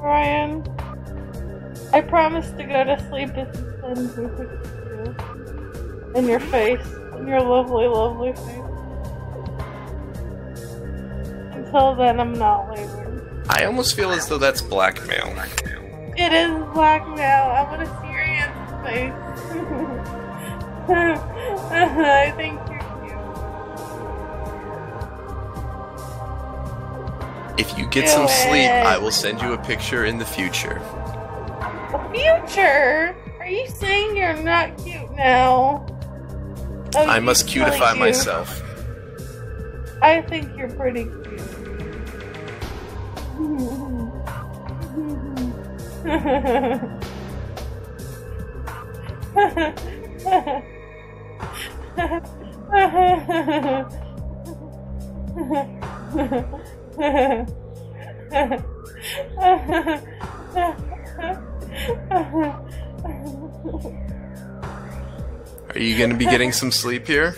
Ryan, I promise to go to sleep if you send me pictures in your face, in your lovely, lovely face. Until then, I'm not leaving. I almost feel as though that's blackmail. It is blackmail. I want to see your aunt's face. I think you're cute. If you get some sleep, I will send you a picture in the future. Future? Are you saying you're not cute now? Oh, I must cutify myself. I think you're pretty cute. Are you going to be getting some sleep here?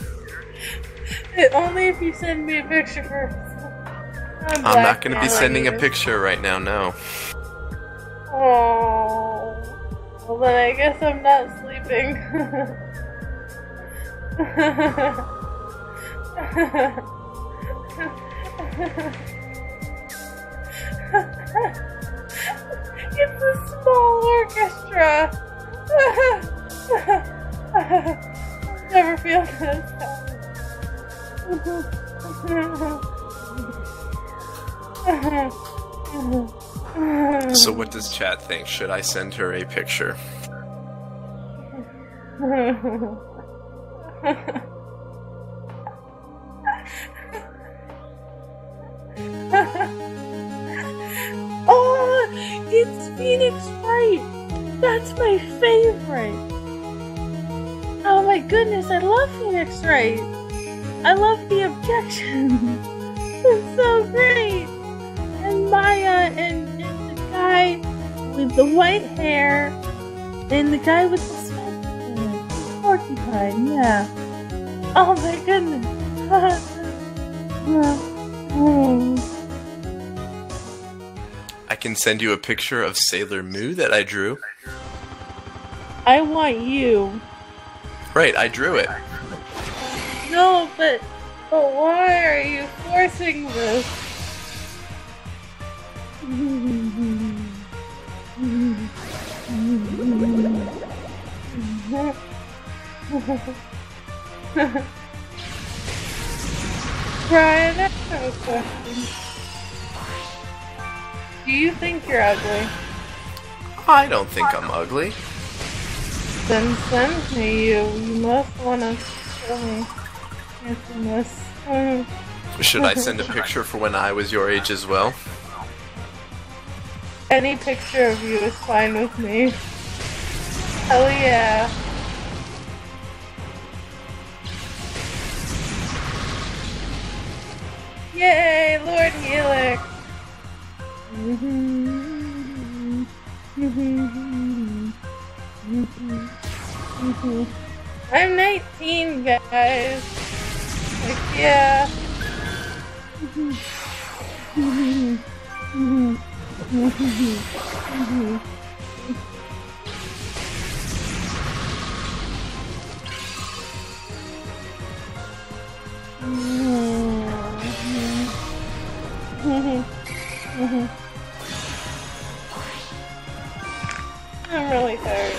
Only if you send me a picture first. I'm not going to be sending a picture right now, no. Oh, well then I guess I'm not sleeping. It's a small orchestra. I'll never feel this. So what does chat think? Should I send her a picture? Oh, it's Phoenix Wright. That's my favorite. Oh my goodness, I love Phoenix Wright. I love the objection. It's so great. And Maya and the guy with the white hair and the guy with the spectacles. Porcupine, yeah. Oh my goodness. I can send you a picture of Sailor Moo that I drew. I want you. Right, I drew it. No, but why are you forcing this? Brian, I have a question. Do you think you're ugly? I don't think I'm ugly. Then send me you must want to show me infamous. Should I send a picture for when I was your age as well? Any picture of you is fine with me. Oh yeah. Yay, Lord Helix. I'm 19, guys. Like, yeah. I'm really tired.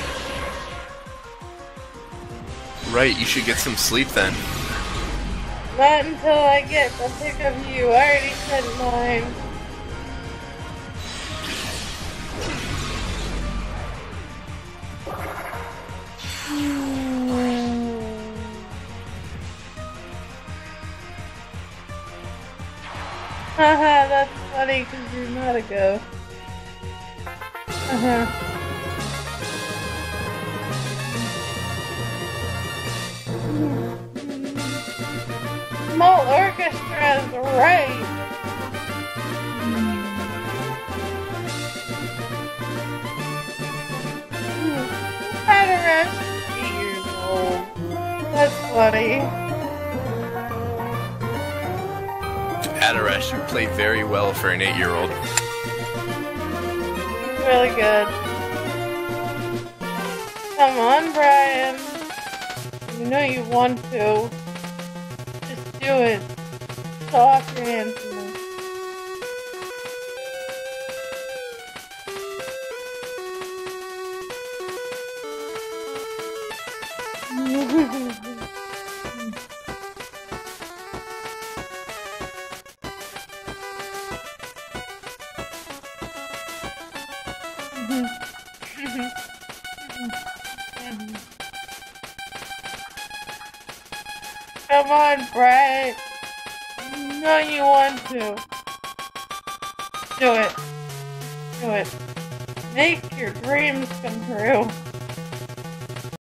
Right, you should get some sleep then. Not until I get the pick of you. I already said mine. Haha, that's funny because you're not a ghost. Small orchestra is right. Patarash is 8 years old. That's funny. Patarash, who played very well for an 8-year-old. Really good. Come on, Brian. You know you want to. Just do it. Just off your hands. Come on, Brett. You know you want to. Do it. Do it. Make your dreams come true.